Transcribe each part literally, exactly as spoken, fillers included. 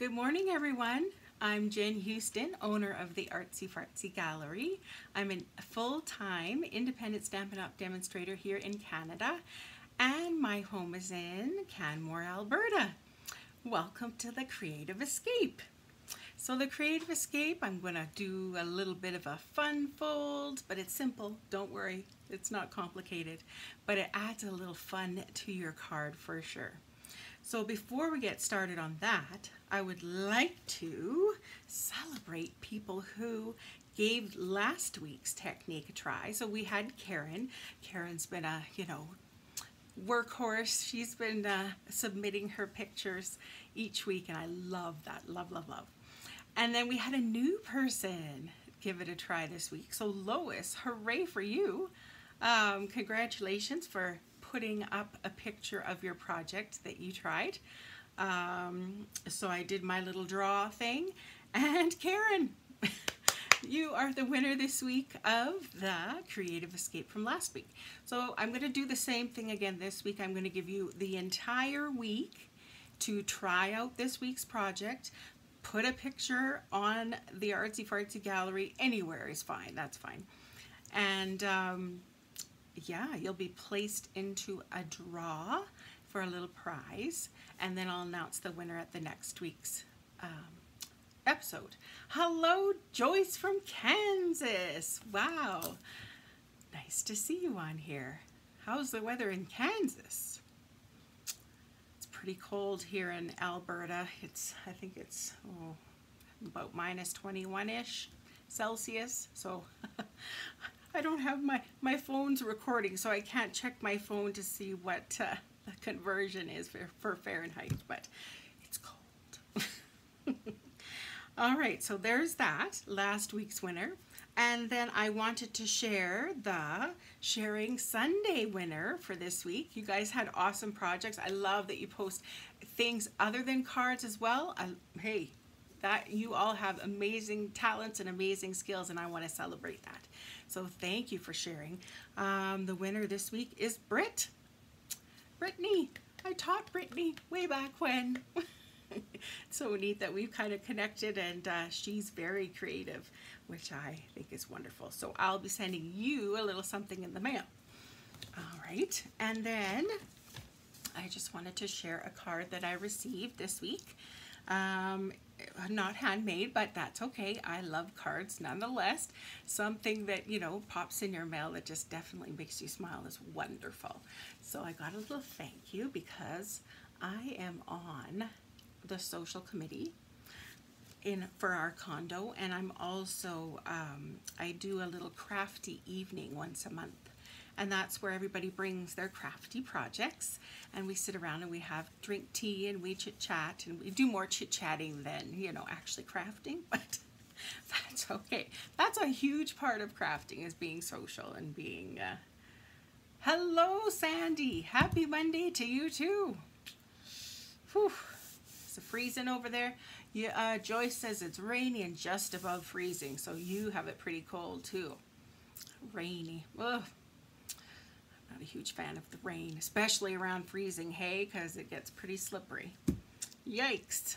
Good morning, everyone. I'm Jen Houston, owner of the Artsy Fartsy Gallery. I'm a full-time independent Stampin' Up! Demonstrator here in Canada, and my home is in Canmore, Alberta. Welcome to the Creative Escape. So the Creative Escape, I'm gonna do a little bit of a fun fold, but it's simple, don't worry, it's not complicated, but it adds a little fun to your card for sure. So before we get started on that, I would like to celebrate people who gave last week's technique a try. So we had Karen. Karen's been a, you know, workhorse. She's been uh, submitting her pictures each week, and I love that, love, love, love. And then we had a new person give it a try this week. So Lois, hooray for you. Um, congratulations for putting up a picture of your project that you tried. Um, so I did my little draw thing, and Karen, you are the winner this week of the Creative Escape from last week. So I'm going to do the same thing again this week. I'm going to give you the entire week to try out this week's project. Put a picture on the Artsy Fartsy Gallery, anywhere is fine, that's fine. And um, yeah, you'll be placed into a draw for a little prize, and then I'll announce the winner at the next week's um, episode. Hello, Joyce from Kansas. Wow, nice to see you on here. How's the weather in Kansas? It's pretty cold here in Alberta. It's, I think it's oh, about minus twenty-one-ish Celsius, so I don't have my, my phone's recording, so I can't check my phone to see what uh, the conversion is for, for Fahrenheit, but it's cold. All right, so there's that, last week's winner. And then I wanted to share the Sharing Sunday winner for this week. You guys had awesome projects. I love that you post things other than cards as well. I, hey, that you all have amazing talents and amazing skills, and I want to celebrate that. So thank you for sharing. Um, the winner this week is Britt. Brittany. I taught Brittany way back when. So neat that we've kind of connected, and uh, she's very creative, which I think is wonderful. So I'll be sending you a little something in the mail. All right, and then I just wanted to share a card that I received this week. Um, not handmade, but that's okay. I love cards nonetheless. Something that, you know, pops in your mail that just definitely makes you smile is wonderful. So I got a little thank you because I am on the social committee in for our condo, and I'm also um, I do a little crafty evening once a month, and that's where everybody brings their crafty projects, and we sit around and we have drink tea and we chit chat, and we do more chit chatting than, you know, actually crafting, but that's okay. That's a huge part of crafting, is being social and being uh... Hello, Sandy. Happy Monday to you too. Whew. It's freezing over there. Yeah, uh, Joyce says it's rainy and just above freezing, so you have it pretty cold too. Rainy. Ugh. I'm not a huge fan of the rain, especially around freezing, hey, because it gets pretty slippery. Yikes.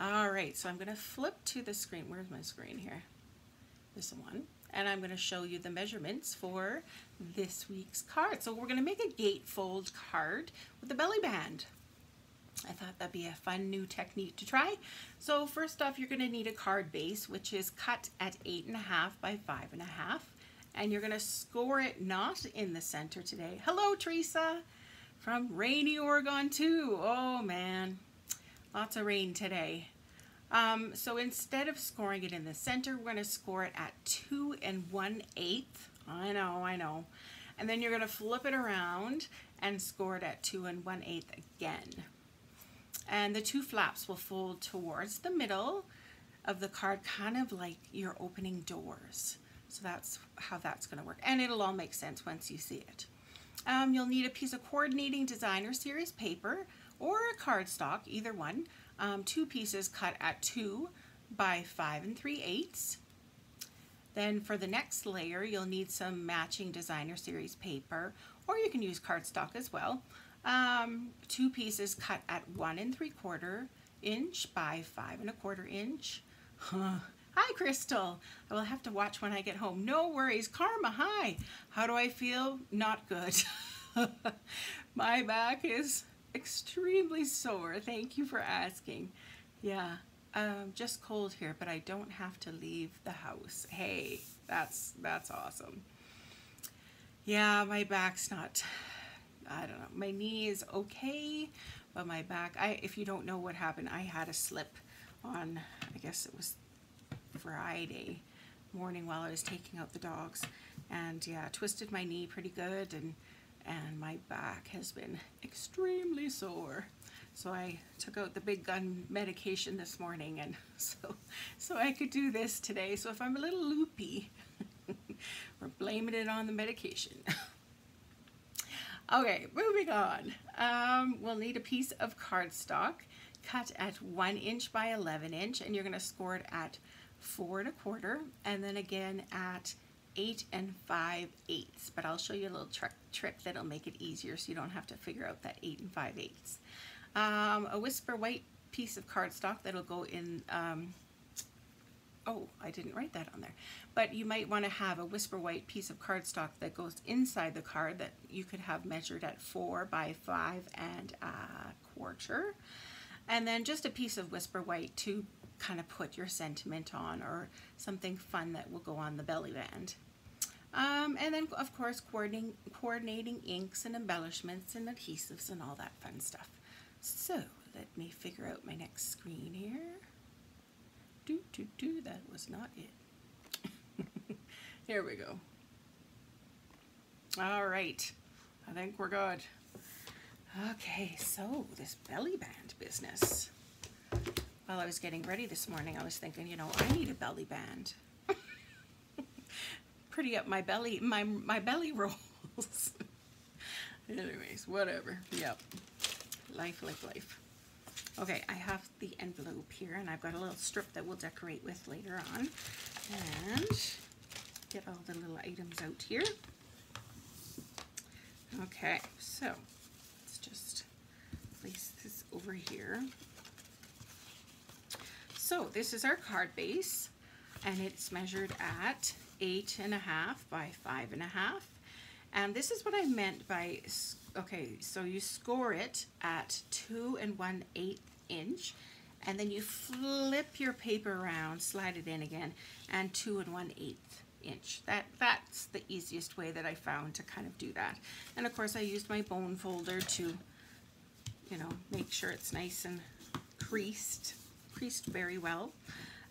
All right, so I'm going to flip to the screen. Where's my screen here? This one. And I'm going to show you the measurements for this week's card. So we're going to make a gatefold card with a belly band. I thought that'd be a fun new technique to try. So first off, you're going to need a card base, which is cut at eight and a half by five and a half. And you're going to score it not in the center today. Hello, Teresa from rainy Oregon too. Oh man, lots of rain today. Um, so instead of scoring it in the center, we're going to score it at two and one eighth. I know, I know. And then you're going to flip it around and score it at two and one eighth again. And the two flaps will fold towards the middle of the card, kind of like you're opening doors. So that's how that's going to work, and it'll all make sense once you see it. Um, you'll need a piece of coordinating designer series paper or a cardstock, either one. Um, two pieces cut at two by five and three eighths. Then for the next layer, you'll need some matching designer series paper, or you can use cardstock as well. Um, two pieces cut at one and three quarter inch by five and a quarter inch. Huh. Hi, Crystal. I will have to watch when I get home. No worries. Karma, hi. How do I feel? Not good. My back is extremely sore. Thank you for asking. Yeah, um, just cold here, but I don't have to leave the house. Hey, that's that's awesome. Yeah, my back's not, I don't know. My knee is okay, but my back, I if you don't know what happened, I had a slip on, I guess it was Friday morning while I was taking out the dogs, and yeah, twisted my knee pretty good, and and my back has been extremely sore. So I took out the big gun medication this morning, and so so I could do this today. So if I'm a little loopy, we're blaming it on the medication. Okay, moving on. Um, we'll need a piece of cardstock cut at one inch by eleven inch, and you're gonna score it at four and a quarter, and then again at eight and five eighths. But I'll show you a little trick, trick that'll make it easier so you don't have to figure out that eight and five eighths. Um, a Whisper White piece of cardstock that'll go in, um, oh, I didn't write that on there. But you might wanna have a Whisper White piece of cardstock that goes inside the card that you could have measured at four by five and a quarter. And then just a piece of Whisper White to kind of put your sentiment on, or something fun that will go on the belly band. Um, and then of course coordinating, coordinating inks and embellishments and adhesives and all that fun stuff. So let me figure out my next screen here. Do, do, do, that was not it. There we go. All right, I think we're good. Okay, so this belly band business. While I was getting ready this morning, I was thinking, you know, I need a belly band. Pretty up my belly, my, my belly rolls. Anyways, whatever, yep. Life, life, life. Okay, I have the envelope here, and I've got a little strip that we'll decorate with later on. And get all the little items out here. Okay, so let's just place this over here. So this is our card base, and it's measured at eight and a half by five and a half. And this is what I meant by, okay, so you score it at two and one eighth inch, and then you flip your paper around, slide it in again, and two and one eighth inch. That, that's the easiest way that I found to kind of do that. And of course I used my bone folder to, you know, make sure it's nice and creased. Creased very well.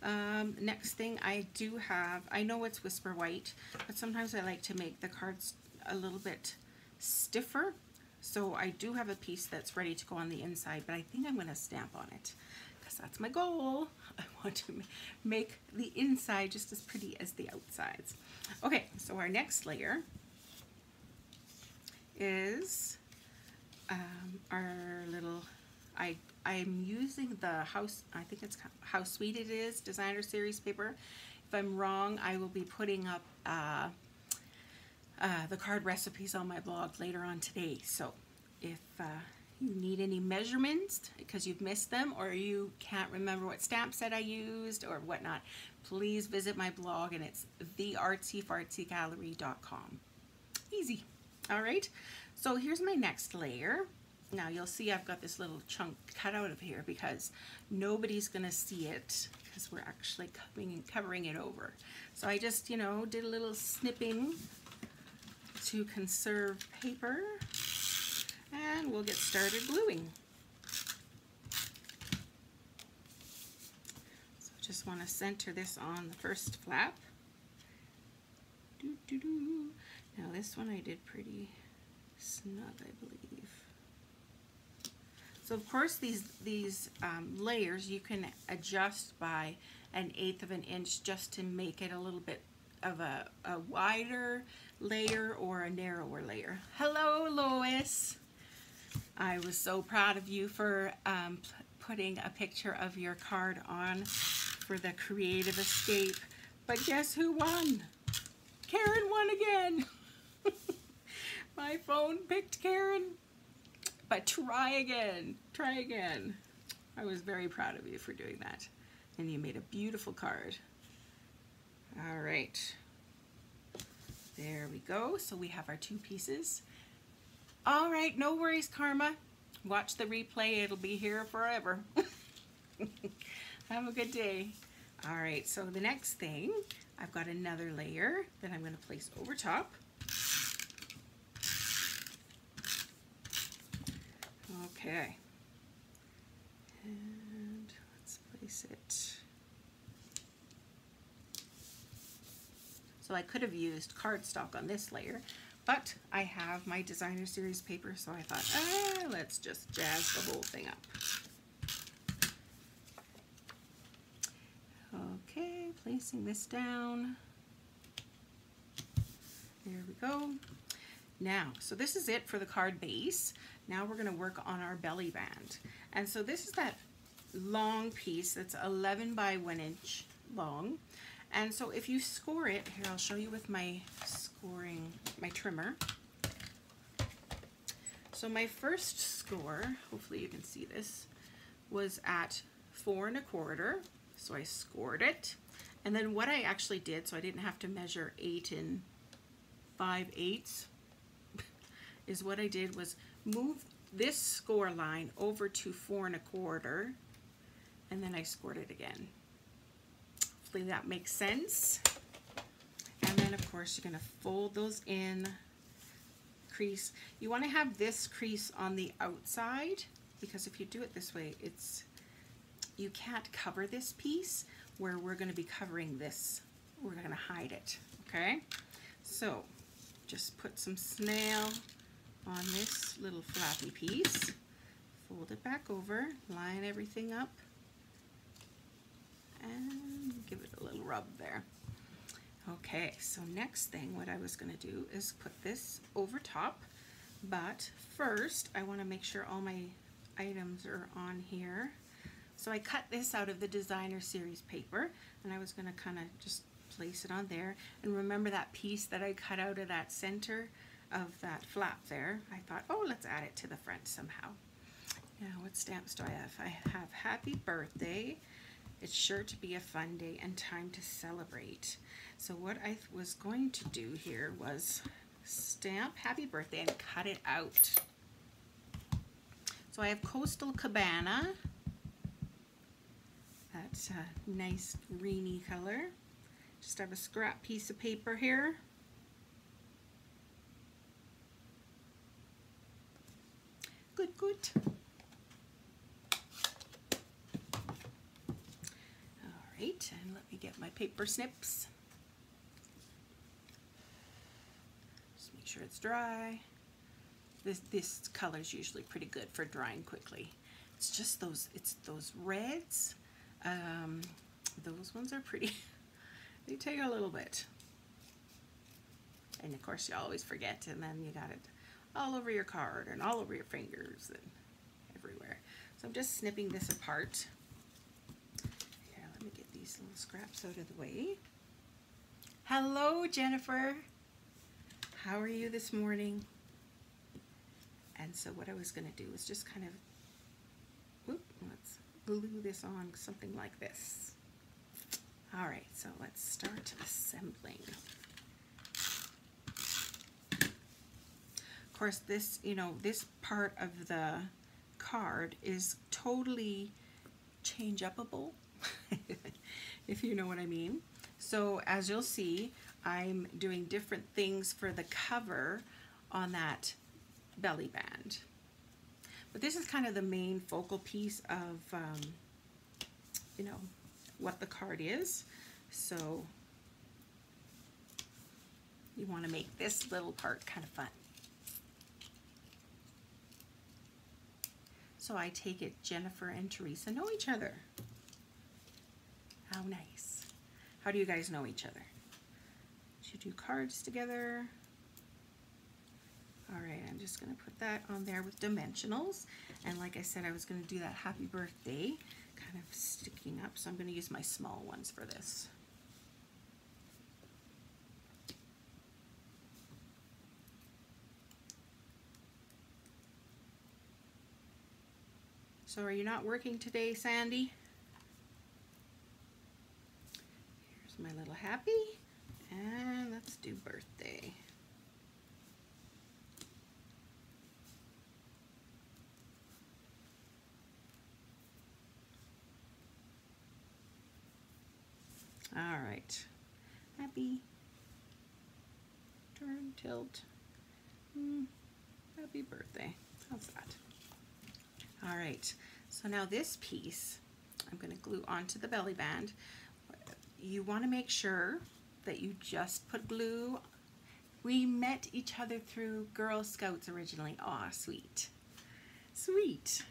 Um, next thing I do have, I know it's Whisper White, but sometimes I like to make the cards a little bit stiffer. So I do have a piece that's ready to go on the inside, but I think I'm going to stamp on it because that's my goal. I want to make the inside just as pretty as the outsides. Okay, so our next layer is um, our little, I I'm using the house, I think it's How Sweet It Is Designer Series paper. If I'm wrong, I will be putting up uh, uh, the card recipes on my blog later on today. So if uh, you need any measurements because you've missed them, or you can't remember what stamp set I used or whatnot, please visit my blog, and it's the artsy fartsy gallery dot com. Easy. All right. So here's my next layer. Now you'll see I've got this little chunk cut out of here because nobody's gonna see it because we're actually covering and covering it over. So I just, you know, did a little snipping to conserve paper, and we'll get started gluing. So just want to center this on the first flap. Doo, doo, doo. Now this one I did pretty snug, I believe. So of course these, these um, layers you can adjust by an eighth of an inch just to make it a little bit of a, a wider layer or a narrower layer. Hello, Lois. I was so proud of you for um, putting a picture of your card on for the Creative Escape. But guess who won? Karen won again. My phone picked Karen. But try again, try again. I was very proud of you for doing that. And you made a beautiful card. All right. There we go. So we have our two pieces. All right, no worries, Karma. Watch the replay. It'll be here forever. Have a good day. All right, so the next thing, I've got another layer that I'm going to place over top. Okay. And let's place it. So I could have used cardstock on this layer, but I have my designer series paper, so I thought, ah, let's just jazz the whole thing up. Okay, placing this down. There we go. Now, so this is it for the card base. Now we're gonna work on our belly band. And so this is that long piece that's eleven by one inch long. And so if you score it, here I'll show you with my scoring, my trimmer. So my first score, hopefully you can see this, was at four and a quarter. So I scored it. And then what I actually did, so I didn't have to measure eight and five eighths, is what I did was move this score line over to four and a quarter, and then I scored it again. Hopefully that makes sense. And then of course you're going to fold those in, crease. You want to have this crease on the outside, because if you do it this way, it's, you can't cover this piece where we're going to be covering this. We're going to hide it, okay? So just put some snail on this little flappy piece, fold it back over, line everything up, and give it a little rub there. Okay, so next thing, what I was going to do is put this over top, but first I want to make sure all my items are on here. So I cut this out of the designer series paper, and I was going to kind of just place it on there, and remember that piece that I cut out of that center of that flap there. I thought, oh, let's add it to the front somehow. Now, what stamps do I have? I have Happy Birthday. It's sure to be a fun day and time to celebrate. So what I was going to do here was stamp Happy Birthday and cut it out. So I have Coastal Cabana. That's a nice greeny color. Just have a scrap piece of paper here. Good, good. All right, and let me get my paper snips. Just make sure it's dry. This this color is usually pretty good for drying quickly. It's just those, it's those reds. Um, those ones are pretty. They take a little bit. And of course, you always forget, and then you got it all over your card and all over your fingers and everywhere. So I'm just snipping this apart. Here, let me get these little scraps out of the way. Hello, Jennifer. How are you this morning? And so what I was going to do was just kind of, whoop, let's glue this on something like this. All right, so let's start assembling. Of course, this, you know, this part of the card is totally change upable, if you know what I mean. So as you'll see, I'm doing different things for the cover on that belly band. But this is kind of the main focal piece of, um, you know, what the card is. So you want to make this little part kind of fun. So I take it Jennifer and Teresa know each other. How nice. How do you guys know each other? Should do cards together. All right, I'm just gonna put that on there with dimensionals. And like I said, I was gonna do that Happy Birthday kind of sticking up. So I'm gonna use my small ones for this. So are you not working today, Sandy? Here's my little happy. And let's do birthday. All right, happy, turn, tilt, mm, happy birthday, how's that? All right, so now this piece, I'm gonna glue onto the belly band. You wanna make sure that you just put glue. We met each other through Girl Scouts originally. Aw, sweet, sweet.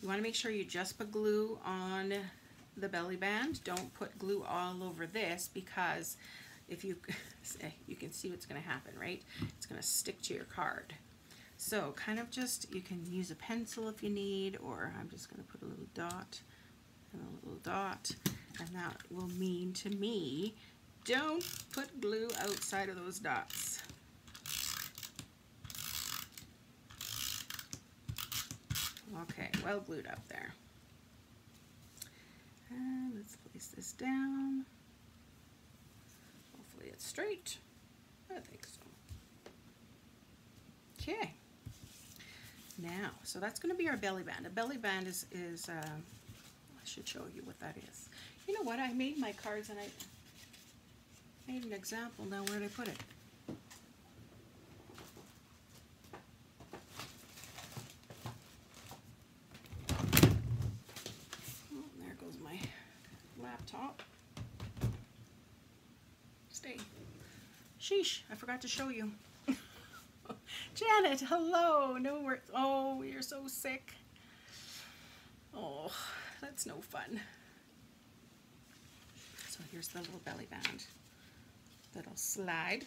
You wanna make sure you just put glue on the belly band. Don't put glue all over this, because if you you can see what's going to happen, right? It's going to stick to your card. So kind of just, you can use a pencil if you need, or I'm just going to put a little dot and a little dot, and that will mean to me, don't put glue outside of those dots. Okay, well glued up there. And let's place this down. Hopefully it's straight. I think so. Okay. Now, so that's going to be our belly band. A belly band is, is uh, I should show you what that is. You know what? I made my cards and I made an example. Now, where did I put it? Laptop. Stay. Sheesh, I forgot to show you. Janet, hello. No work. Oh, you're so sick. Oh, that's no fun. So here's the little belly band that'll slide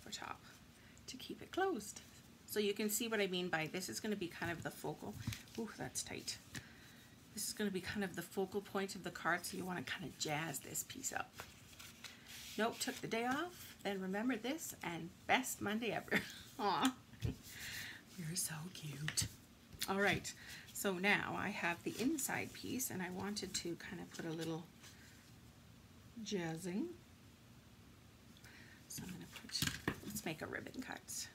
for top to keep it closed. So you can see what I mean by this is going to be kind of the focal. Ooh, that's tight. This is going to be kind of the focal point of the card, so you want to kind of jazz this piece up. Nope, took the day off, then remember this, and best Monday ever. Aw, you're so cute. All right, so now I have the inside piece, and I wanted to kind of put a little jazzing. So I'm going to put, let's make a ribbon cut.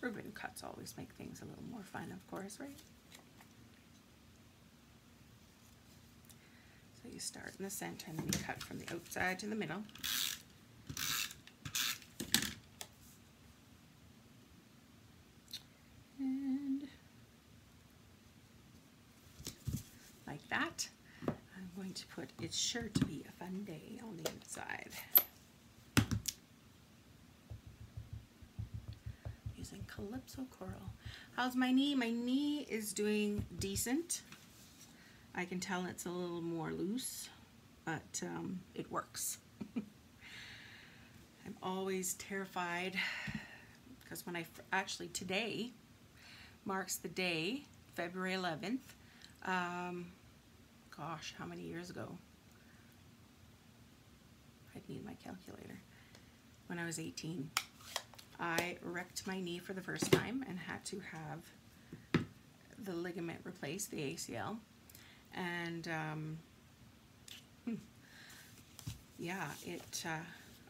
Ribbon cuts always make things a little more fun, of course, right? So you start in the center and then you cut from the outside to the middle. And like that. I'm going to put, it's sure to be a fun day on the inside. Using Calypso Coral. How's my knee? My knee is doing decent. I can tell it's a little more loose, but um, it works. I'm always terrified because when I, actually today marks the day, February eleventh, um, gosh, how many years ago? I'd need my calculator. When I was eighteen, I wrecked my knee for the first time and had to have the ligament replaced, the A C L. And um, yeah, it, uh,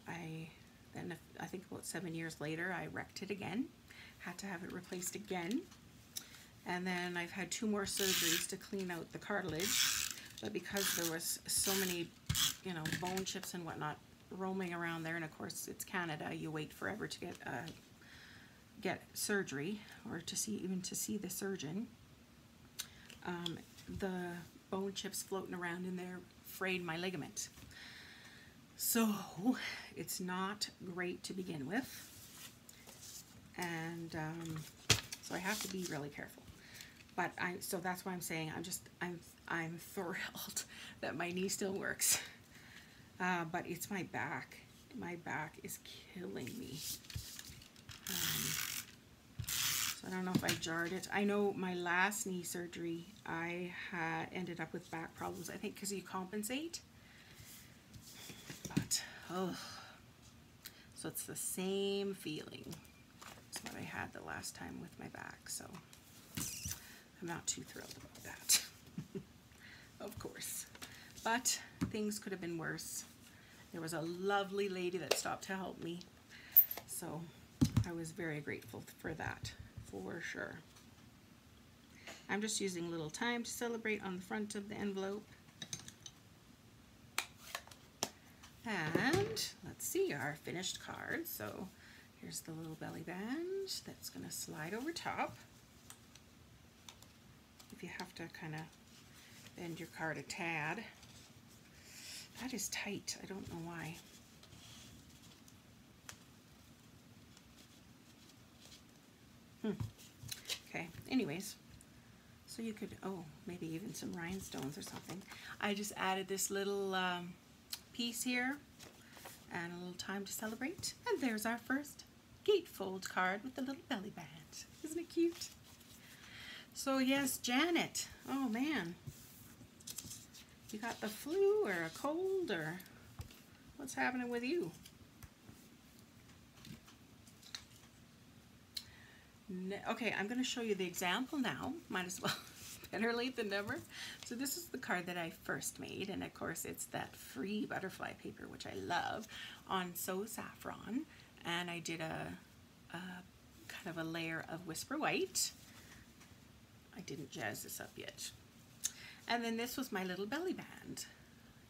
I, then I think about seven years later, I wrecked it again, had to have it replaced again. And then I've had two more surgeries to clean out the cartilage, but because there was so many, you know, bone chips and whatnot roaming around there, and of course it's Canada, you wait forever to get, uh, get surgery or to see, even to see the surgeon. Um, the bone chips floating around in there frayed my ligament. So it's not great to begin with. And um, so I have to be really careful. But I, so that's why I'm saying I'm just, I'm, I'm thrilled that my knee still works. Uh, but it's my back. My back is killing me. Um, So I don't know if I jarred it. I know my last knee surgery, I had ended up with back problems, I think because you compensate. But, oh. So it's the same feeling as what I had the last time with my back. So I'm not too thrilled about that, of course. But things could have been worse. There was a lovely lady that stopped to help me. So I was very grateful for that, for sure. I'm just using a little time to celebrate on the front of the envelope. And let's see our finished card. So here's the little belly band that's going to slide over top. If you have to kind of bend your card a tad. That is tight. I don't know why. Hmm. Okay, anyways. So you could, oh, maybe even some rhinestones or something. I just added this little um, piece here and a little time to celebrate. And there's our first gatefold card with the little belly band. Isn't it cute? So yes, Janet. Oh man. You got the flu or a cold or what's happening with you? No, okay, I'm going to show you the example now. Might as well. Better late than never. So this is the card that I first made, and of course it's that free butterfly paper, which I love, on Sew Saffron. And I did a, a kind of a layer of Whisper White. I didn't jazz this up yet. And then this was my little belly band.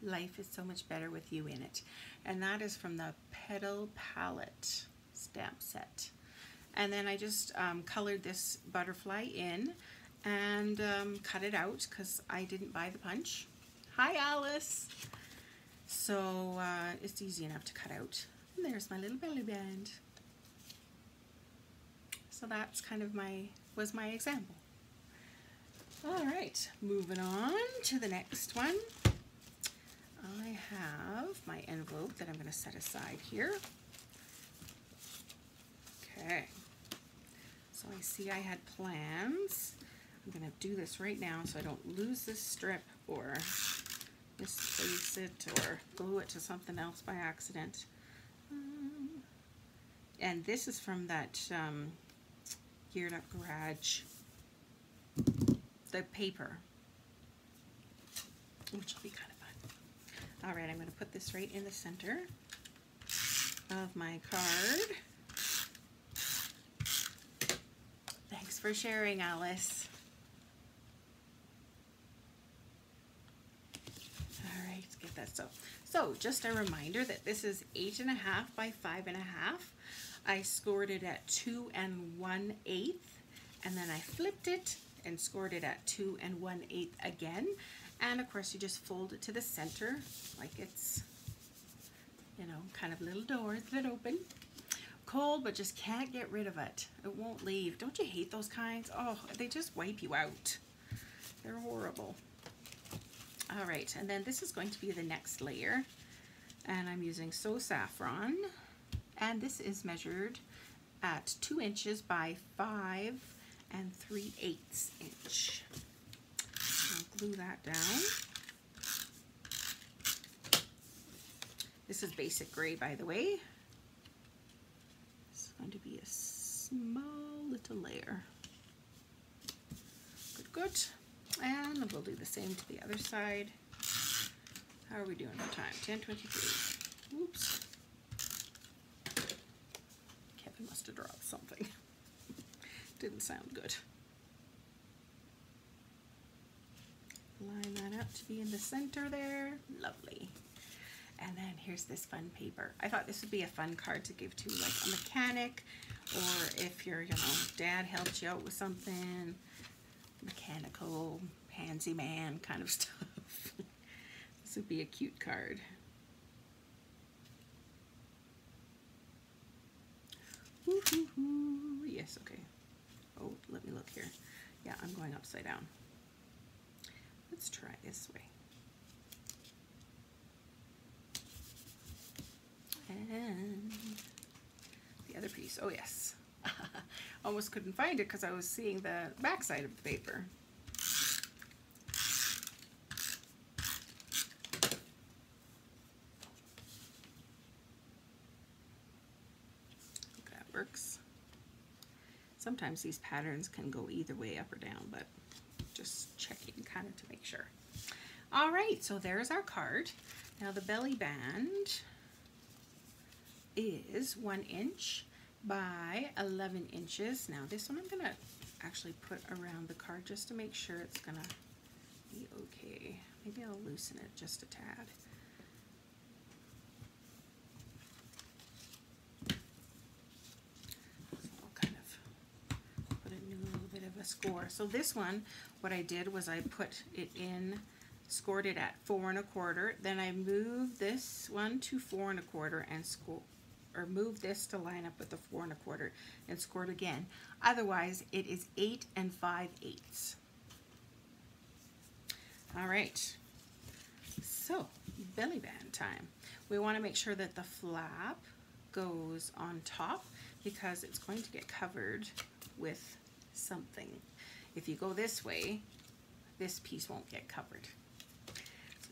Life is so much better with you in it. And that is from the Petal Palette stamp set. And then I just um, colored this butterfly in and um, cut it out because I didn't buy the punch. Hi, Alice. So uh, it's easy enough to cut out. And there's my little belly band. So that's kind of my, was my example. All right, moving on to the next one. I have my envelope that I'm going to set aside here. Okay, so I see I had plans. I'm going to do this right now so I don't lose this strip or misplace it or glue it to something else by accident. Um, and this is from that um, Geared Up Garage, the paper, which will be kind of fun. All right, I'm going to put this right in the center of my card. Thanks for sharing, Alice. All right, let's get that stuff. So just a reminder that this is eight and a half by five and a half. I scored it at two and one eighth, and then I flipped it and scored it at two and one eighth again. And of course you just fold it to the center like it's, you know, kind of little doors that open. Cold, but just can't get rid of it. It won't leave. Don't you hate those kinds? Oh, they just wipe you out. They're horrible. All right, and then this is going to be the next layer. And I'm using Sew Saffron. And this is measured at two inches by five and three eighths inch. I'll glue that down. This is basic gray, by the way. It's going to be a small little layer. Good, good. And we'll do the same to the other side. How are we doing for time? ten twenty-three. Oops. Kevin must have dropped something. Didn't sound good. Line that up to be in the center there. Lovely. And then here's this fun paper. I thought this would be a fun card to give to like a mechanic, or if your, you know, dad helped you out with something, mechanical pansy man kind of stuff. This would be a cute card. Ooh, ooh, ooh. Yes, okay. Oh, let me look here. Yeah, I'm going upside down. Let's try this way. And the other piece. Oh, yes. Almost couldn't find it because I was seeing the back side of the paper. Sometimes these patterns can go either way, up or down, but just checking kind of to make sure. All right, so there's our card. Now the belly band is one inch by eleven inches. Now this one I'm gonna actually put around the card just to make sure it's gonna be okay. Maybe I'll loosen it just a tad. Score. So this one, what I did was I put it in, scored it at four and a quarter, then I moved this one to four and a quarter and score, or moved this to line up with the four and a quarter and scored again. Otherwise, it is eight and five eighths. All right, so belly band time. We want to make sure that the flap goes on top because it's going to get covered with something. If you go this way, this piece won't get covered. So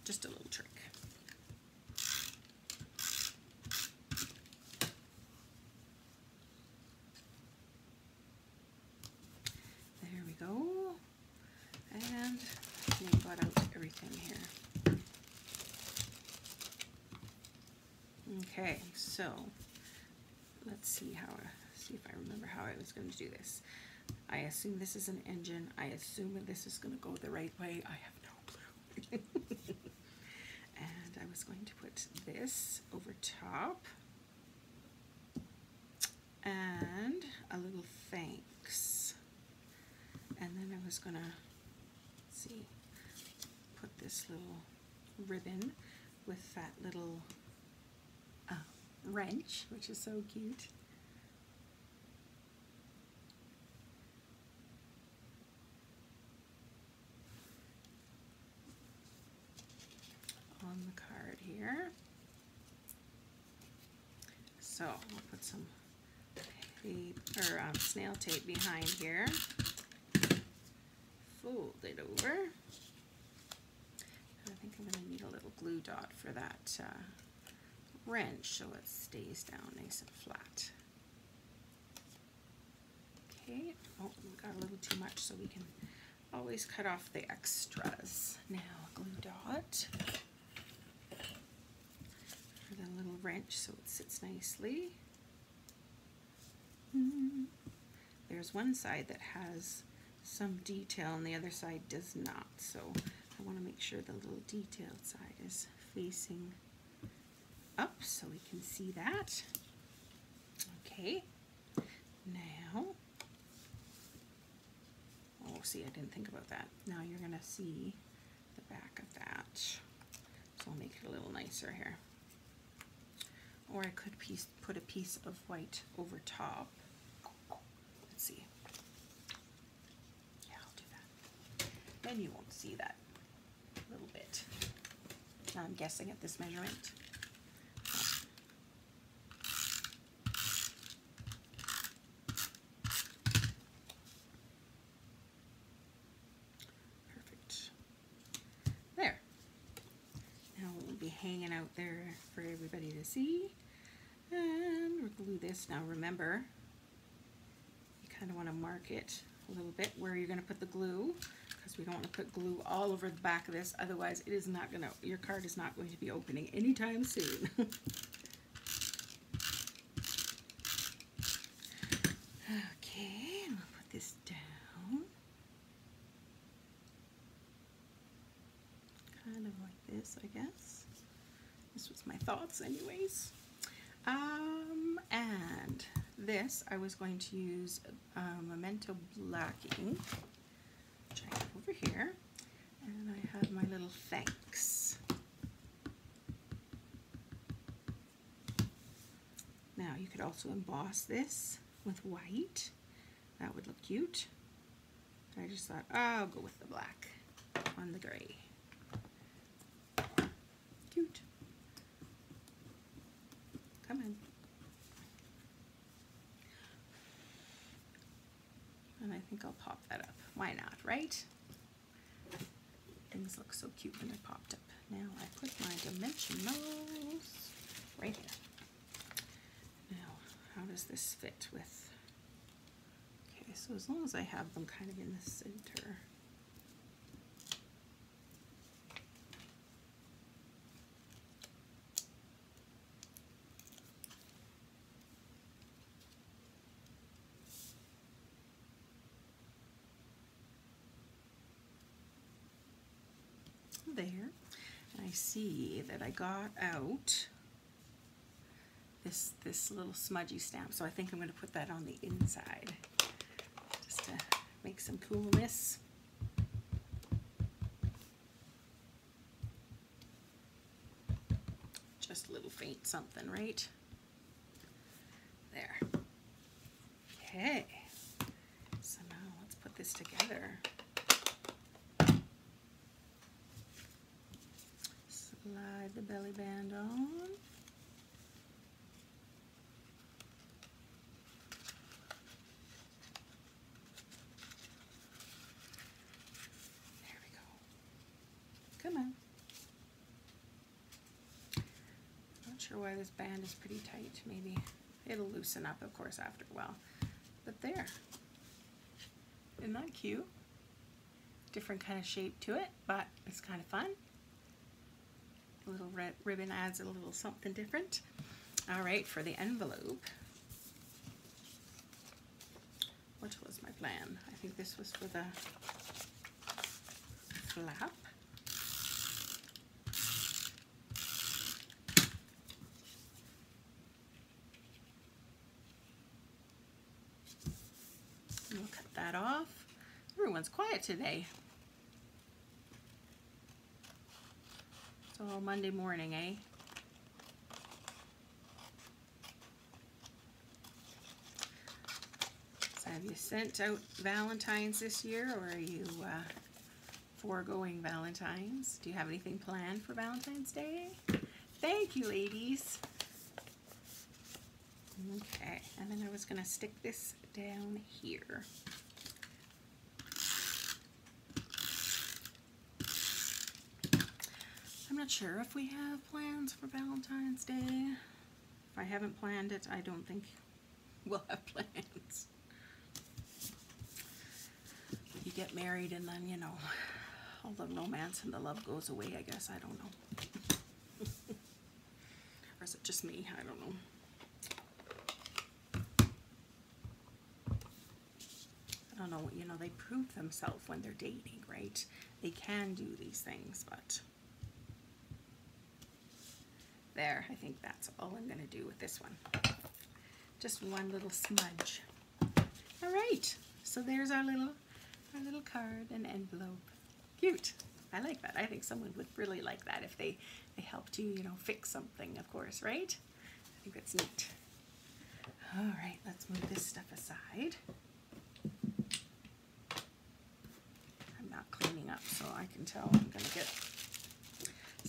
just a little trick. There we go. And we got out everything here. Okay, so let's see how, see if I remember how I was going to do this. I assume this is an engine. I assume that this is going to go the right way. I have no clue. And I was going to put this over top. And a little thanks. And then I was going to, see, put this little ribbon with that little uh, wrench, which is so cute. On the card here. So we'll put some tape, or um, snail tape behind here. Fold it over. And I think I'm going to need a little glue dot for that uh, wrench so it stays down nice and flat. Okay, oh, we got a little too much, so we can always cut off the extras. Now, glue dot. A little wrench so it sits nicely. Mm-hmm. There's one side that has some detail and the other side does not, so I want to make sure the little detailed side is facing up so we can see that. Okay, now, oh, see, I didn't think about that. Now you're gonna see the back of that, so I'll make it a little nicer here. Or I could piece, put a piece of white over top. Let's see. Yeah, I'll do that. Then you won't see that little bit. Now I'm guessing at this measurement. Perfect. There. Now it will be hanging out there for everybody to see. And we'll glue this. Now remember, you kind of want to mark it a little bit where you're going to put the glue, because we don't want to put glue all over the back of this, otherwise it is not going to, your card is not going to be opening anytime soon. Okay, and we'll put this down. Kind of like this, I guess. This was my thoughts anyways. Um, and this, I was going to use um, Memento Black ink, which I have over here, and I have my little thanks. Now you could also emboss this with white. That would look cute. I just thought, oh, I'll go with the black on the gray. Cute. Come in. And I think I'll pop that up. Why not, right? Things look so cute when they're popped up. Now I put my dimensionals right here. Now, how does this fit with? Okay, So as long as I have them kind of in the center. There, and I see that I got out this this little smudgy stamp, so I think I'm going to put that on the inside just to make some coolness. Just a little faint something, right? There. Okay, so now let's put this together. Slide the belly band on. There we go. Come on. Not sure why this band is pretty tight. Maybe it'll loosen up, of course, after a while. But there. Isn't that cute? Different kind of shape to it, but it's kind of fun. Little red ribbon adds a little something different. All right, for the envelope, what was my plan? I think this was for the flap. We'll cut that off. Everyone's quiet today. All Monday morning, eh? So have you sent out Valentine's this year, or are you uh, foregoing Valentine's? Do you have anything planned for Valentine's Day? Thank you, ladies. Okay, and then I was gonna stick this down here. I'm not sure if we have plans for Valentine's Day. If I haven't planned it, I don't think we'll have plans. You get married and then, you know, all the romance and the love goes away, I guess. I don't know. Or is it just me? I don't know. I don't know. You know, they prove themselves when they're dating, right? They can do these things, but... There, I think that's all I'm going to do with this one. Just one little smudge. All right, so there's our little, our little card and envelope. Cute. I like that. I think someone would really like that if they, they helped you, you know, fix something, of course, right? I think that's neat. All right, let's move this stuff aside. I'm not cleaning up, so I can tell I'm going to get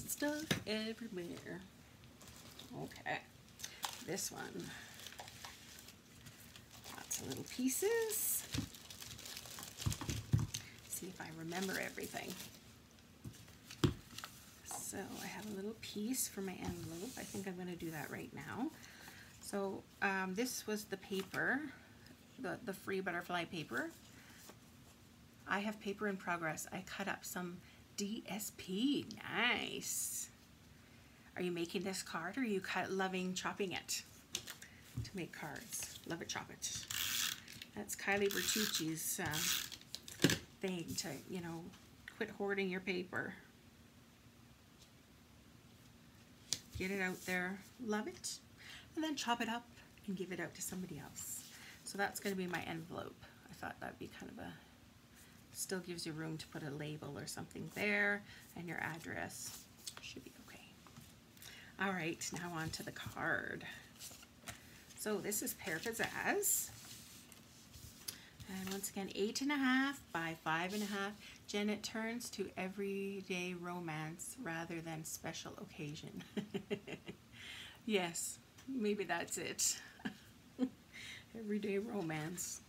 stuff everywhere. Okay, this one, lots of little pieces. See if I remember everything. So I have a little piece for my envelope. I think I'm going to do that right now. So um, this was the paper, the, the free butterfly paper. I have paper in progress. I cut up some D S P. Nice. Are you making this card, or are you cut, loving chopping it to make cards? Love it, chop it. That's Kylie Bertucci's uh, thing to, you know, quit hoarding your paper. Get it out there, love it, and then chop it up and give it out to somebody else. So that's going to be my envelope. I thought that'd be kind of a, still gives you room to put a label or something there, and your address should be. All right, now on to the card. So this is Pear Pizzazz. And once again, eight and a half by five and a half. Janet turns to everyday romance rather than special occasion. Yes, maybe that's it. Everyday romance.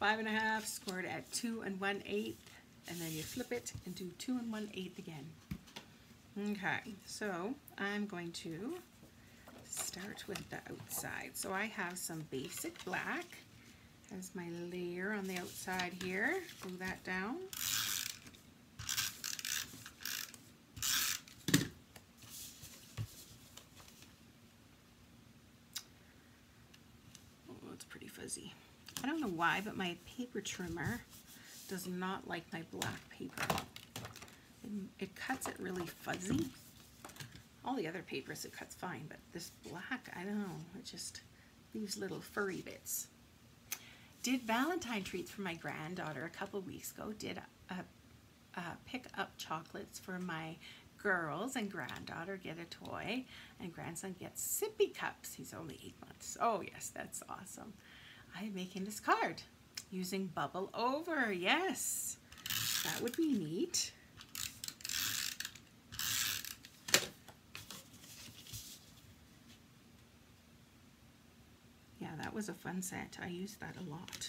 Five and a half scored at two and one eighth. And then you flip it and do two and one eighth again. Okay, so I'm going to start with the outside. So I have some basic black as my layer on the outside here. Glue that down. Oh, it's pretty fuzzy. I don't know why, but my paper trimmer does not like my black paper. It, it cuts it really fuzzy. All the other papers it cuts fine, but this black, I don't know, it just leaves little furry bits. Did Valentine treats for my granddaughter a couple weeks ago. Did uh, uh, pick up chocolates for my girls, and granddaughter get a toy, and grandson gets sippy cups. He's only eight months. Oh yes, that's awesome. I'm making this card using Bubble Over. Yes, that would be neat. Yeah, that was a fun set. I used that a lot.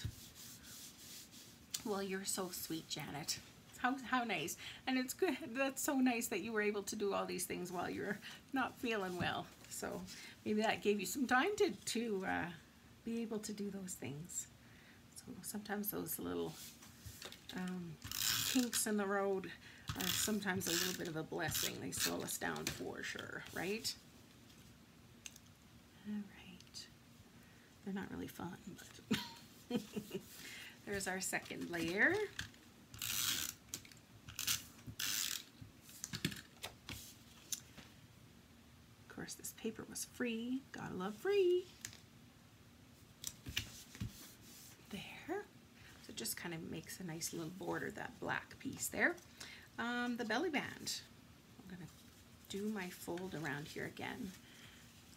Well, you're so sweet, Janet. How, how nice. And it's good. That's so nice that you were able to do all these things while you're not feeling well. So maybe that gave you some time to, to uh, be able to do those things. So sometimes those little um, kinks in the road are sometimes a little bit of a blessing. They slow us down for sure, right? All right. They're not really fun, but there's our second layer. Of course, this paper was free. Gotta love free. There. So it just kind of makes a nice little border, that black piece there. Um, the belly band. I'm gonna do my fold around here again.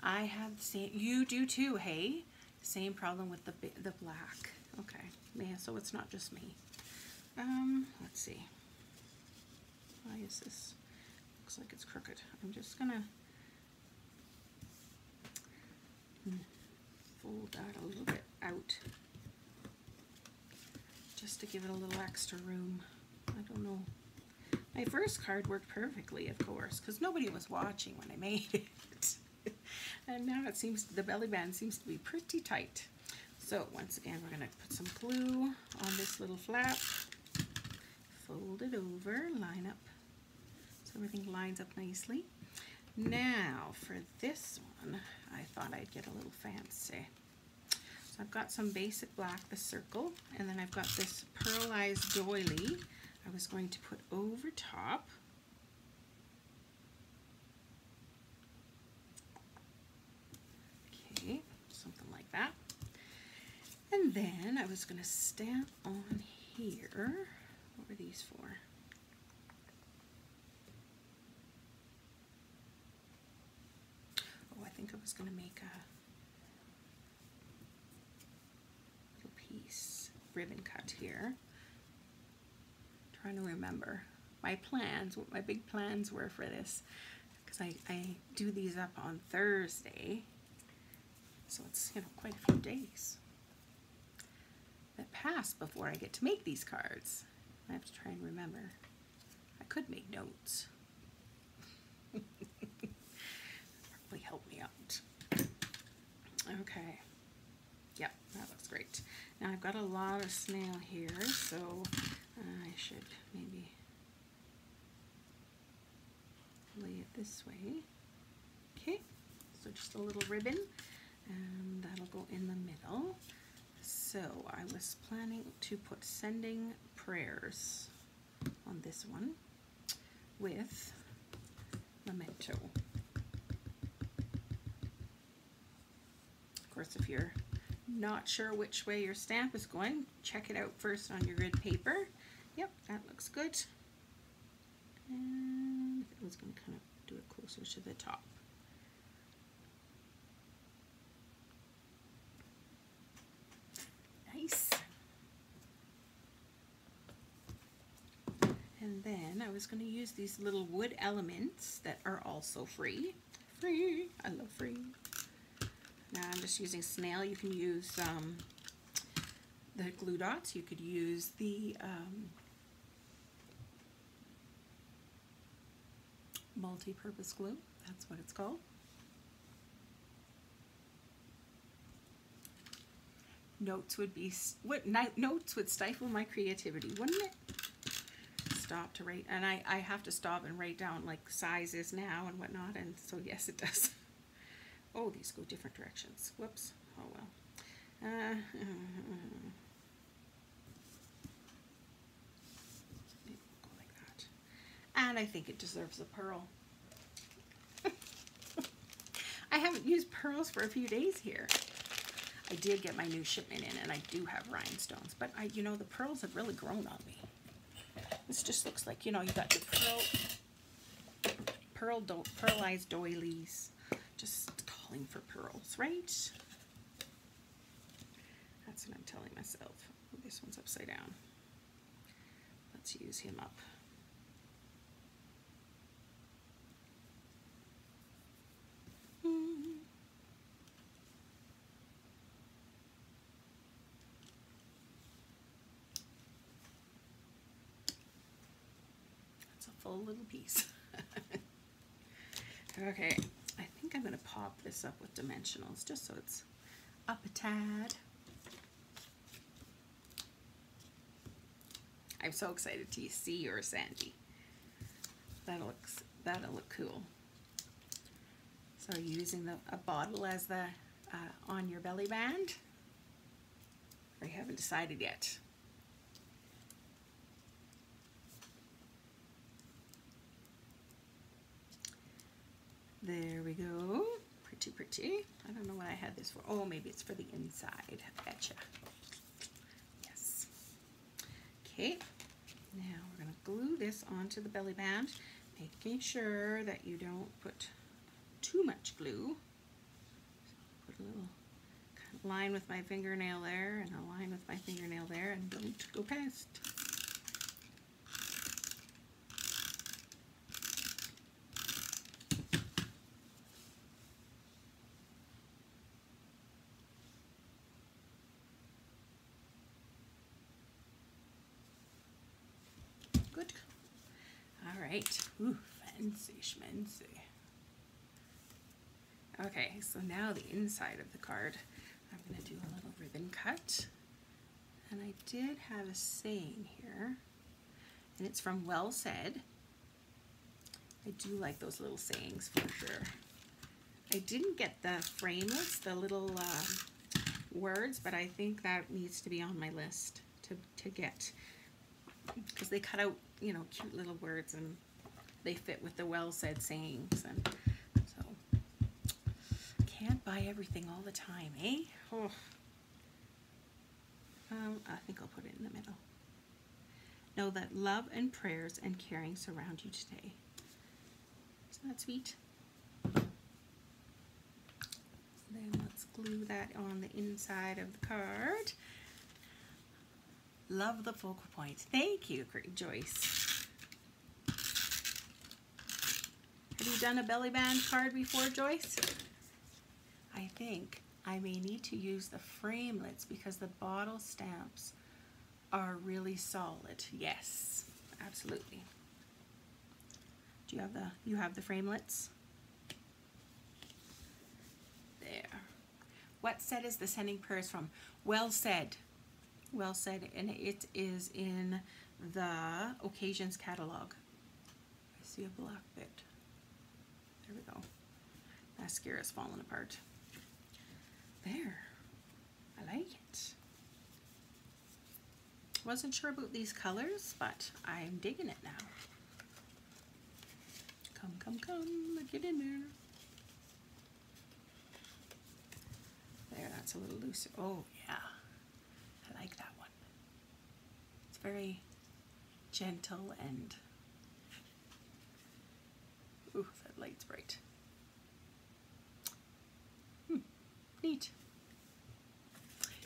I have the same, you do too, hey? Same problem with the the black. Okay, yeah, so it's not just me. Um, let's see. Why is this? Looks like it's crooked. I'm just gonna fold that a little bit out just to give it a little extra room. I don't know. My first card worked perfectly, of course, because nobody was watching when I made it. And now it seems the belly band seems to be pretty tight. So once again, we're going to put some glue on this little flap, fold it over, line up so everything lines up nicely. Now for this one, I thought I'd get a little fancy. So I've got some basic black, the circle, and then I've got this pearlized doily I was going to put over top. That. And then I was going to stamp on here. What were these for? Oh, I think I was going to make a little piece ribbon cut here. I'm trying to remember my plans, what my big plans were for this, because I, I do these up on Thursday. So it's, you know, quite a few days that pass before I get to make these cards. I have to try and remember. I could make notes. Probably help me out. Okay. Yep, that looks great. Now I've got a lot of snail here, so I should maybe lay it this way. Okay, so just a little ribbon. And that'll go in the middle. So I was planning to put sending prayers on this one with memento. Of course, if you're not sure which way your stamp is going, check it out first on your grid paper. Yep, that looks good. And I was going to kind of do it closer to the top. And then I was going to use these little wood elements that are also free. Free! I love free. Now I'm just using snail. You can use um, the glue dots. You could use the um, multi-purpose glue. That's what it's called. notes would be, what night notes would stifle my creativity, wouldn't it? Stop to write, and I, I have to stop and write down like sizes now and whatnot, and so yes, it does. Oh, these go different directions. Whoops. Oh, well. Uh, maybe we'll go like that. And I think it deserves a pearl. I haven't used pearls for a few days here. I did get my new shipment in, and I do have rhinestones, but I, you know, the pearls have really grown on me. This just looks like, you know, you got your pearl, pearl do, pearlized doilies. Just calling for pearls, right? That's what I'm telling myself. Oh, this one's upside down. Let's use him up. Mm. That's a full little piece. Okay, I think I'm gonna pop this up with dimensionals just so it's up a tad. I'm so excited to see your Sandy. That looks, that'll look cool. So using the, a bottle as the uh, on your belly band. I haven't decided yet. There we go. Pretty, pretty. I don't know what I had this for. Oh, maybe it's for the inside. I betcha. Yes. Okay. Now we're going to glue this onto the belly band, making sure that you don't put too much glue. So I'll put a little kind of line with my fingernail there and a line with my fingernail there, and don't go past. Ooh, fancy schmancy. Okay, so now the inside of the card. I'm going to do a little ribbon cut. And I did have a saying here, and it's from Well Said. I do like those little sayings for sure. I didn't get the frameless, the little uh, words, but I think that needs to be on my list to, to get, because they cut out, you know, cute little words, and they fit with the well-said sayings, and so can't buy everything all the time, eh? Oh. Um, I think I'll put it in the middle. Know that love and prayers and caring surround you today. Isn't that sweet? Then let's glue that on the inside of the card. Love the focal point. Thank you, Joyce. Have you done a belly band card before, Joyce? I think I may need to use the framelits because the bottle stamps are really solid. Yes, absolutely. Do you have the, you have the framelits? There. What set is the sending prayers from? Well Said. Well Said, and it is in the Occasions catalog. I see a black bit. There we go. Mascara's falling apart. There. I like it. Wasn't sure about these colors, but I'm digging it now. Come, come, come. Get in there. There, that's a little looser. Oh, yeah. I like that one. It's very gentle and... Ooh, that light's bright. Hmm, neat.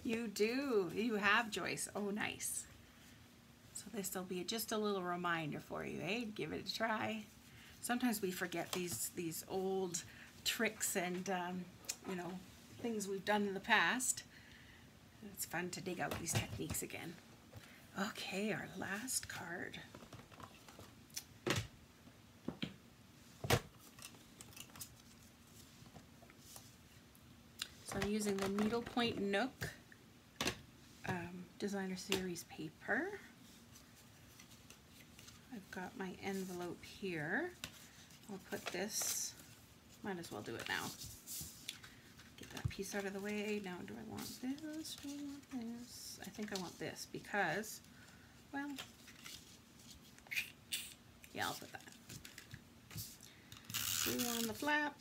You do. You have, Joyce. Oh, nice. So this will be just a little reminder for you, eh? Give it a try. Sometimes we forget these, these old tricks and, um, you know, things we've done in the past. It's fun to dig out these techniques again. Okay, our last card. So I'm using the Needlepoint Nook Designer Series paper. I've got my envelope here. I'll put this, might as well do it now. Get that piece out of the way. Now do I want this? Do I want this? I think I want this because, well, yeah, I'll put that. Glue on the flap.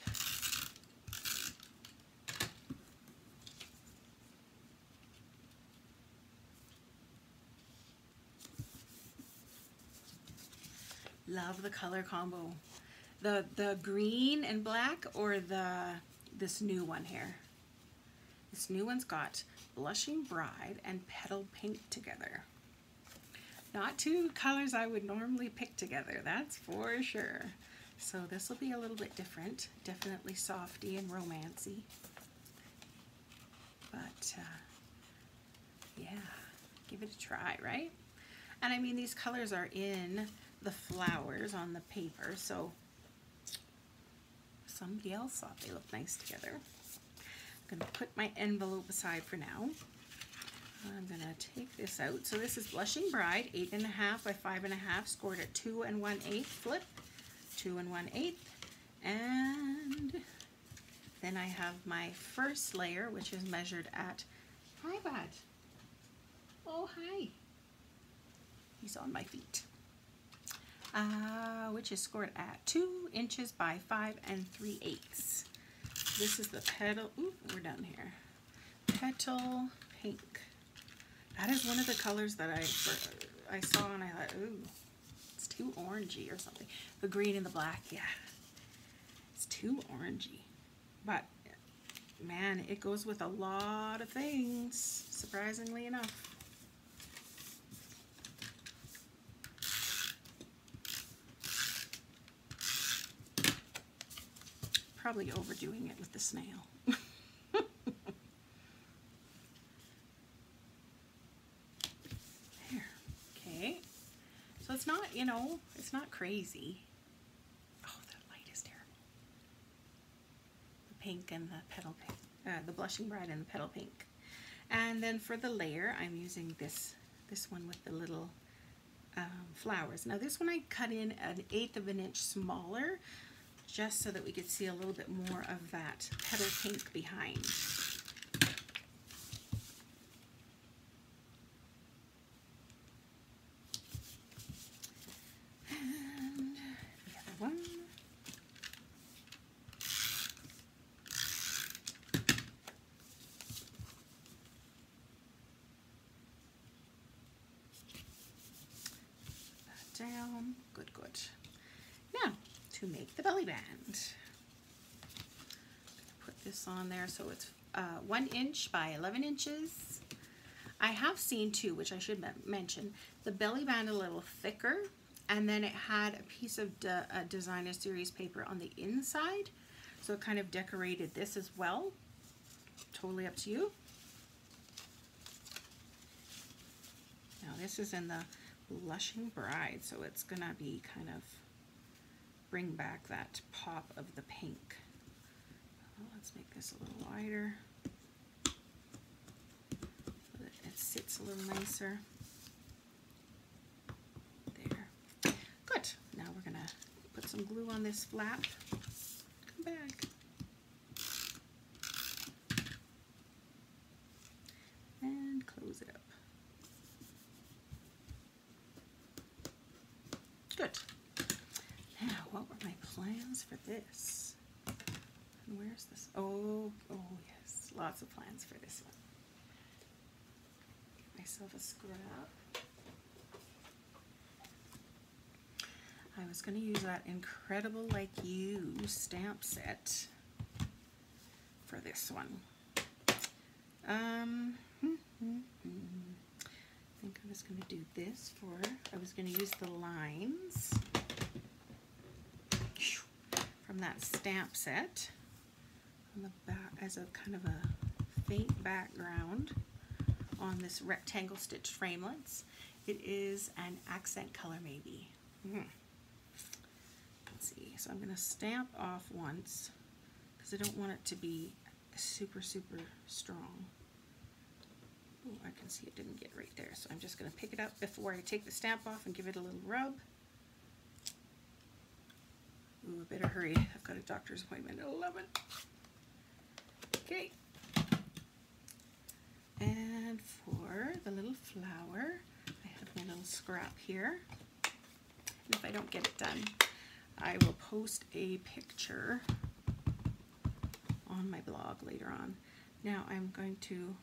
Love the color combo. The the green and black, or the this new one here. This new one's got Blushing Bride and Petal Pink together. Not two colors I would normally pick together, that's for sure. So this will be a little bit different. Definitely softy and romancy. But uh, yeah, give it a try, right? And I mean, these colors are in the flowers on the paper, so somebody else thought they looked nice together. I'm gonna put my envelope aside for now. I'm gonna take this out. So this is Blushing Bride, eight and a half by five and a half, scored at two and one eighth flip, two and one eighth, and then I have my first layer, which is measured at, hi bud, oh hi, he's on my feet, uh, which is scored at two inches by five and three eighths. This is the petal. Ooh, we're done here. Petal Pink. That is one of the colors that I I saw and I thought, ooh, it's too orangey or something. The green and the black, yeah, it's too orangey. But man, it goes with a lot of things, surprisingly enough. Probably overdoing it with the snail. There, okay. So it's not, you know, it's not crazy. Oh, that light is terrible. The pink and the petal pink, uh, the Blushing Bride and the Petal Pink. And then for the layer, I'm using this, this one with the little um, flowers. Now this one I cut in an eighth of an inch smaller, just so that we could see a little bit more of that petal pink behind. And the other one. Put that down. Good, good. To make the belly band. I'm gonna put this on there. So it's uh, one inch by eleven inches. I have seen too, which I should mention, the belly band a little thicker, and then it had a piece of de a designer series paper on the inside, so it kind of decorated this as well. Totally up to you. Now this is in the Blushing Bride, so it's gonna be kind of bring back that pop of the pink. Well, let's make this a little wider so that it sits a little nicer. There. Good. Now we're gonna put some glue on this flap. Come back. And close it up. Good. What were my plans for this? And where's this? Oh, oh yes, lots of plans for this one. Get myself a scrap. I was going to use that Incredible Like You stamp set for this one. Um, hmm, hmm, hmm. I think I was going to do this for, I was going to use the lines from that stamp set on the back as a kind of a faint background on this rectangle stitch framelits. It is an accent color, maybe. Mm-hmm. Let's see. So I'm going to stamp off once because I don't want it to be super super strong. Ooh, I can see it didn't get right there, so I'm just going to pick it up before I take the stamp off and give it a little rub. Ooh, I better hurry. I've got a doctor's appointment at eleven. Okay. And for the little flower, I have my little scrap here. And if I don't get it done, I will post a picture on my blog later on. Now I'm going to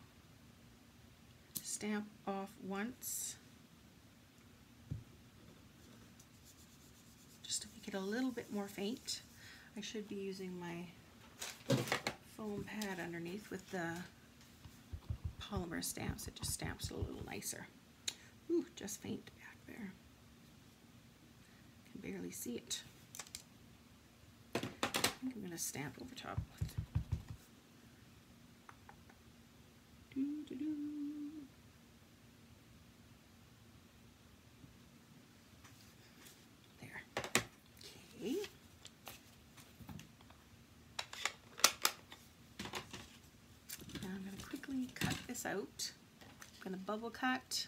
stamp off once, just to make it a little bit more faint. I should be using my foam pad underneath with the polymer stamps. It just stamps a little nicer. Ooh, just faint back there. Can barely see it. I think I'm going to stamp over top with. Doo, doo, doo. Out. I'm going to bubble cut.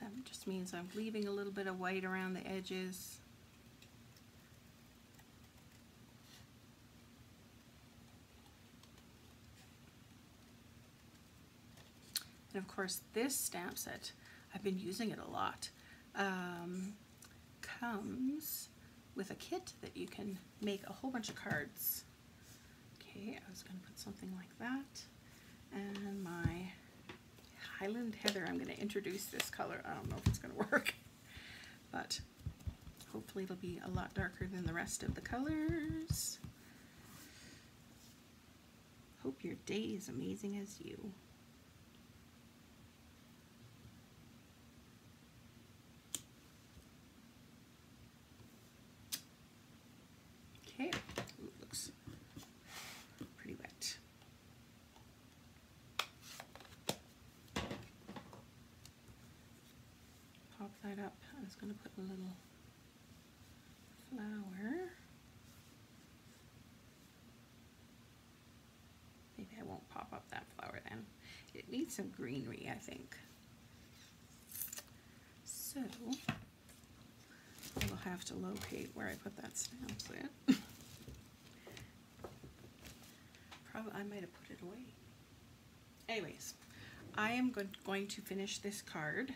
That just means I'm leaving a little bit of white around the edges. And of course this stamp set, I've been using it a lot, um, comes with a kit that you can make a whole bunch of cards. Okay, I was going to put something like that. And my Highland Heather, I'm going to introduce this color. I don't know if it's going to work, but hopefully it'll be a lot darker than the rest of the colors. Hope your day is amazing as you. Okay, ooh, it looks pretty wet. That up. I was going to put a little flower. Maybe I won't pop up that flower then. It needs some greenery, I think. So I will have to locate where I put that stamp set. Probably I might have put it away. Anyways, I am go going to finish this card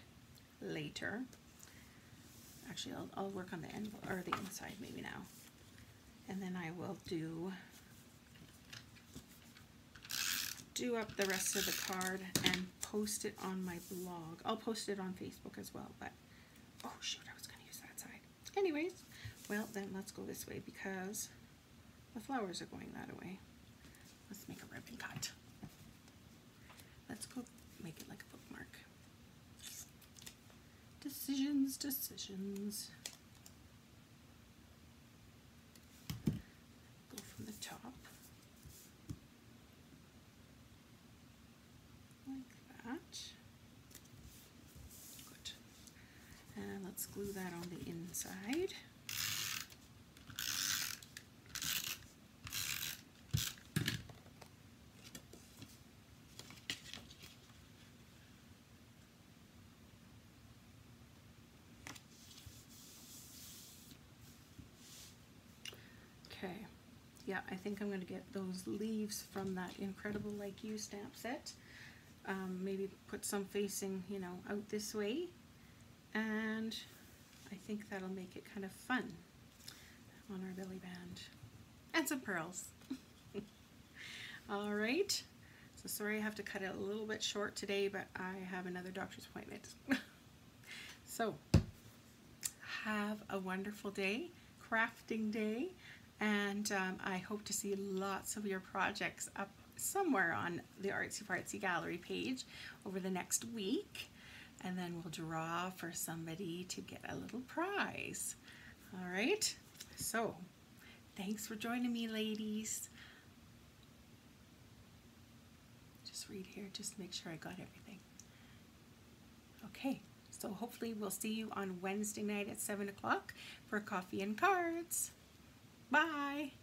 later. Actually, I'll, I'll work on the envelope or the inside maybe now, and then I will do do up the rest of the card and post it on my blog. I'll post it on Facebook as well, but oh shoot, I was going to use that side. Anyways, well then let's go this way because the flowers are going that way. Let's make a ribbon cut. Let's go make it like a bookmark. Decisions, decisions. Go from the top. Like that. Good. And let's glue that on the inside. Yeah, I think I'm going to get those leaves from that Incredible Like You stamp set. Um, maybe put some facing, you know, out this way. And I think that'll make it kind of fun on our belly band. And some pearls. All right. So sorry I have to cut it a little bit short today, but I have another doctor's appointment. So, have a wonderful day, crafting day. And um, I hope to see lots of your projects up somewhere on the Artsy Fartsy Gallery page over the next week. And then we'll draw for somebody to get a little prize. All right. So thanks for joining me, ladies. Just read here, just make sure I got everything. Okay. So hopefully we'll see you on Wednesday night at seven o'clock for coffee and cards. Bye.